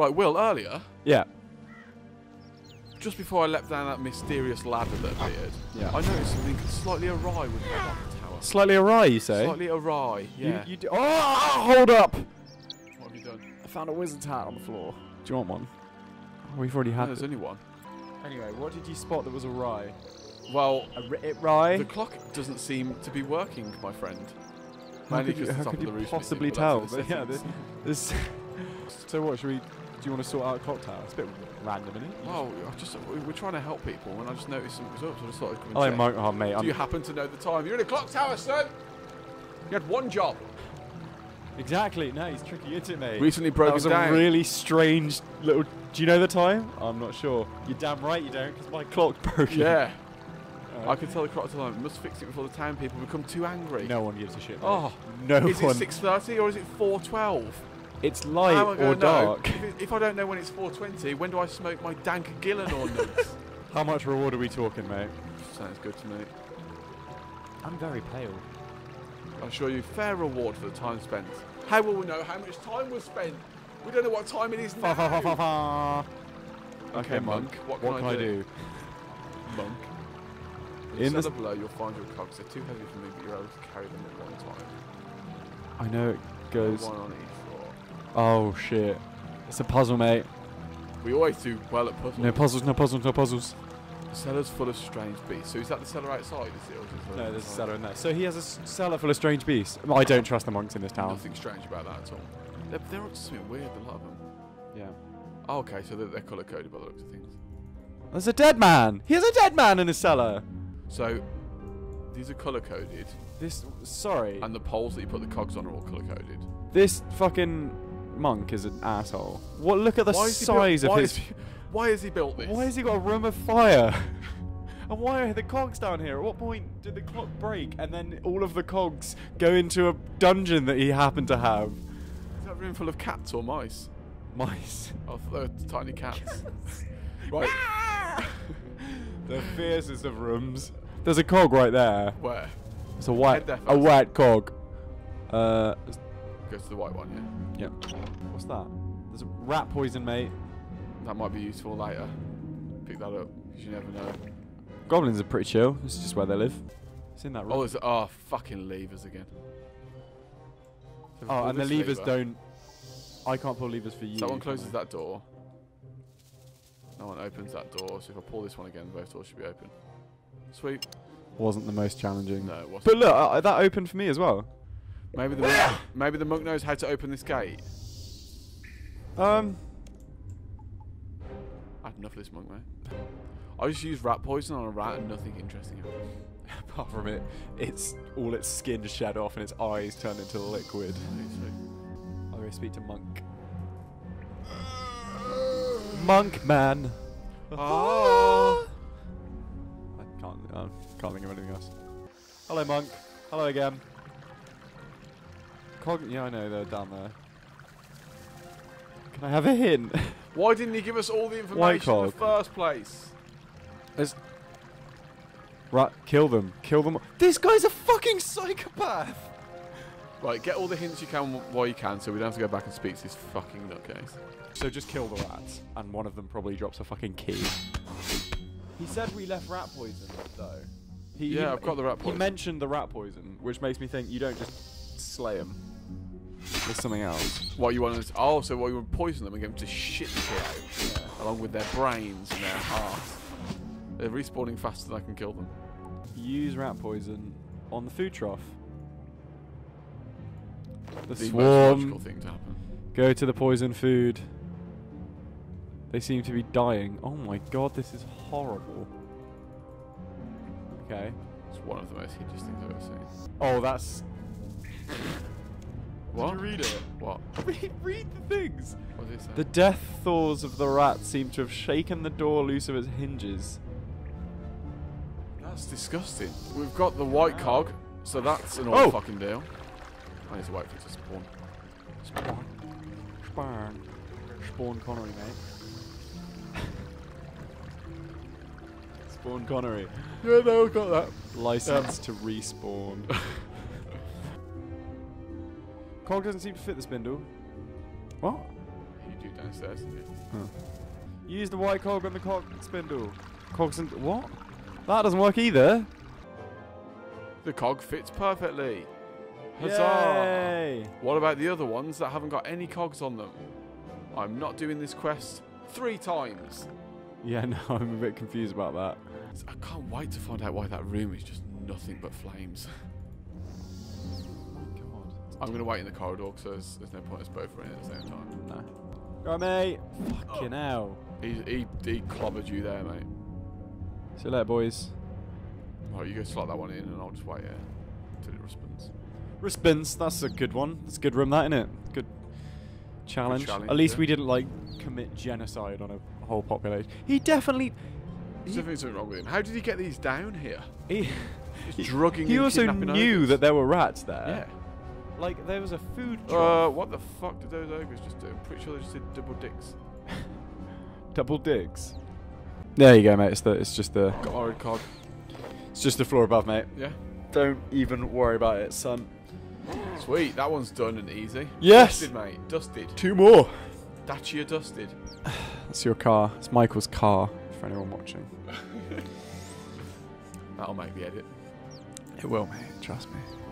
Right, Will, earlier... Yeah. Just before I leapt down that mysterious ladder that appeared, I noticed something slightly awry with my lava tower. Slightly awry, you say? Slightly awry, yeah. You oh, hold up! What have you done? I found a wizard's hat on the floor. Do you want one? Oh, we've already had there's only one. Anyway, what did you spot that was awry? Well, the clock doesn't seem to be working, my friend. How could you possibly tell? Yeah, this so what, should we... Do you want to sort out a clock tower? It's a bit random, isn't it? Oh, we're trying to help people, and I just noticed some results. I just thought I'd come and check. Oh, mate, do you happen to know the time? You're in a clock tower, son! You had one job. Exactly. No, he's tricky, isn't it, mate? Recently broken down. That was a really strange little... Do you know the time? I'm not sure. You're damn right you don't, because my clock's broken. Yeah. I can tell the clock tower. We must fix it before the town people become too angry. No one gives a shit, mate. Oh, no one. Is it 6:30 or is it 4:12? It's light or dark. If I don't know when it's 4:20, when do I smoke my dank Gillen ordnance? How much reward are we talking, mate? Sounds good to me. I'm very pale. I assure you, fair reward for the time spent. How will we know how much time was spent? We don't know what time it is now. Okay, monk. What can I do? Monk. Instead of blow, you'll find your cogs. They're too heavy for me, but you're able to carry them at one time. I know it goes... One on each. Oh shit. It's a puzzle, mate. We always do well at puzzles. No puzzles, no puzzles, no puzzles. The cellar's full of strange beasts. So is that the cellar outside? Is it, or is it no, there's a cellar in there. So he has a cellar full of strange beasts. I don't trust the monks in this town. Nothing strange about that at all. They're up to something weird, a lot of them. Yeah. Oh, okay, so they're colour-coded by the looks of things. There's a dead man! He has a dead man in his cellar! So, these are colour-coded. Sorry. And the poles that you put the cogs on are all colour-coded. This fucking... monk is an asshole. What? Look at the size of his. Why has he built this? Why has he got a room of fire? And why are the cogs down here? At what point did the clock break and then all of the cogs go into a dungeon that he happened to have? Is that room full of cats or mice? Mice. Oh, tiny cats. Right. The fiercest of rooms. There's a cog right there. Where? It's a white cog. Go to the white one, yeah? Yep. What's that? There's a rat poison, mate. That might be useful later. Pick that up, because you never know. Goblins are pretty chill. This is just where they live. It's in that room. Oh, it's... Oh, fucking levers again. Oh, and the levers don't... I can't pull levers for you. Someone closes that door. No one opens that door, so if I pull this one again, both doors should be open. Sweet. Wasn't the most challenging. No, it wasn't. But look, that opened for me as well. Maybe the monk knows how to open this gate. I had enough of this monk, mate. I just used rat poison on a rat and nothing interesting happened. Apart from it's all its skin shed off and its eyes turned into liquid. I'll go speak to monk. Monk man. Oh. I can't think of anything else. Hello, monk. Hello again. Yeah, I know, they're down there. Can I have a hint? Why didn't he give us all the information in the first place? Right, kill them. Kill them. This guy's a fucking psychopath! Right, get all the hints you can while you can so we don't have to go back and speak to this fucking nutcase. So just kill the rats, and one of them probably drops a fucking key. He said we left rat poison, though. Yeah, I've got the rat poison. He mentioned the rat poison, which makes me think you don't just... slay them. There's something else. What you want to? Oh, so what you want to poison them and get them to shit out, along with their brains and their hearts. They're respawning faster than I can kill them. Use rat poison on the food trough. The swarm. Most logical thing to happen. Go to the poison food. They seem to be dying. Oh my god, this is horrible. Okay. It's one of the most hideous things I've ever seen. Oh, that's. What? Did you read it? What? Read the things! What did it say? The death thaws of the rat seem to have shaken the door loose of its hinges. That's disgusting. We've got the white cog, so that's an old fucking deal. I need to wait for it to spawn. Spawn Connery, mate. Spawn Connery. Yeah, no, I got that. License to respawn. Cog doesn't seem to fit the spindle. What? showed you downstairs, didn't you? Use the white cog on the cog spindle. Cogs and... what? That doesn't work either. The cog fits perfectly. Huzzah! Yay. What about the other ones that haven't got any cogs on them? I'm not doing this quest 3 times. Yeah, no, I'm a bit confused about that. I can't wait to find out why that room is just nothing but flames. God. I'm going to wait in the corridor because there's no point us both running at the same time. No. All right, mate. Fucking hell. He clobbered you there, mate. See you later, boys. Right, you go slot that one in and I'll just wait here until it responds. Response, that's a good one. That's a good room, that, innit? Good challenge. Good challenge. At least we didn't, like, commit genocide on a whole population. He definitely... There's definitely something wrong with him. How did he get these down here? He drugging and also knew ogres. That there were rats there. Yeah. Like, there was a food truck. What the fuck did those ogres just do? I'm pretty sure they just did double dicks. Double dicks? There you go, mate. It's just the... Got cog. It's just the floor above, mate. Yeah. Don't even worry about it, son. Sweet, that one's done and easy. Yes! Dusted, mate. Dusted. 2 more. That's your dusted. That's your car. It's Michael's car, for anyone watching. That'll make the edit. It will, mate. Trust me.